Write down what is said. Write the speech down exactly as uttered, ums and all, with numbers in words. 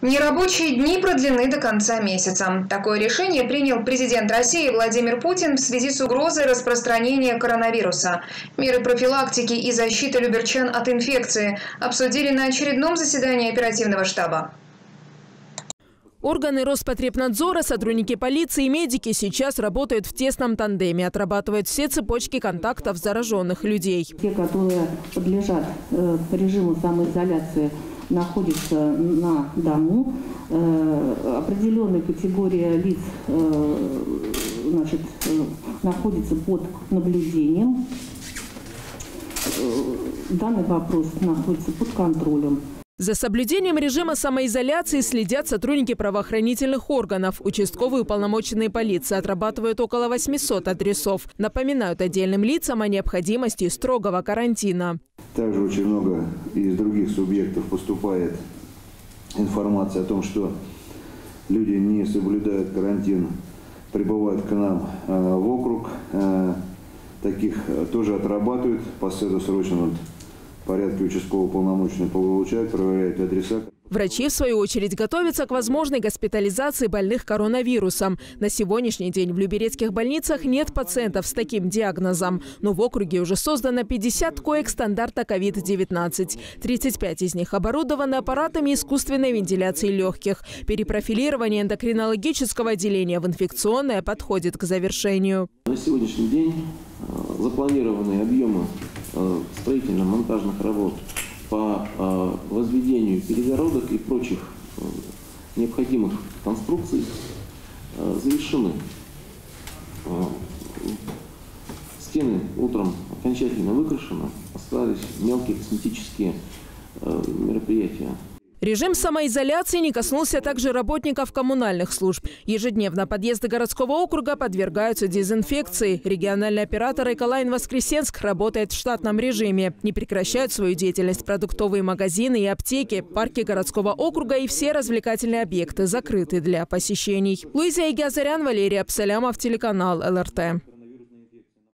Нерабочие дни продлены до конца месяца. Такое решение принял президент России Владимир Путин в связи с угрозой распространения коронавируса. Меры профилактики и защиты люберчан от инфекции обсудили на очередном заседании оперативного штаба. Органы Роспотребнадзора, сотрудники полиции и медики сейчас работают в тесном тандеме, отрабатывают все цепочки контактов зараженных людей. Те, которые подлежат режиму самоизоляции, находятся на дому. Определенная категория лиц, значит, находится под наблюдением. Данный вопрос находится под контролем. За соблюдением режима самоизоляции следят сотрудники правоохранительных органов. Участковые уполномоченные полиции отрабатывают около восьмисот адресов. Напоминают отдельным лицам о необходимости строгого карантина. Также очень много из других субъектов поступает информация о том, что люди не соблюдают карантин, прибывают к нам в округ. Таких тоже отрабатывают по СЭДу срочно. Порядки участкового полномочного получают, проверяют адреса. Врачи, в свою очередь, готовятся к возможной госпитализации больных коронавирусом. На сегодняшний день в люберецких больницах нет пациентов с таким диагнозом. Но в округе уже создано пятьдесят коек стандарта ковид девятнадцать. тридцать пять из них оборудованы аппаратами искусственной вентиляции легких. Перепрофилирование эндокринологического отделения в инфекционное подходит к завершению. На сегодняшний день запланированные объемы строительно-монтажных работ по возведению перегородок и прочих необходимых конструкций завершены. Стены утром окончательно выкрашены, остались мелкие косметические мероприятия. Режим самоизоляции не коснулся также работников коммунальных служб. Ежедневно подъезды городского округа подвергаются дезинфекции. Региональный оператор «Эколайн-Воскресенск» работает в штатном режиме. Не прекращают свою деятельность продуктовые магазины и аптеки. Парки городского округа и все развлекательные объекты закрыты для посещений. Луиза Газарян, Валерий Абсалямов, телеканал ЛРТ.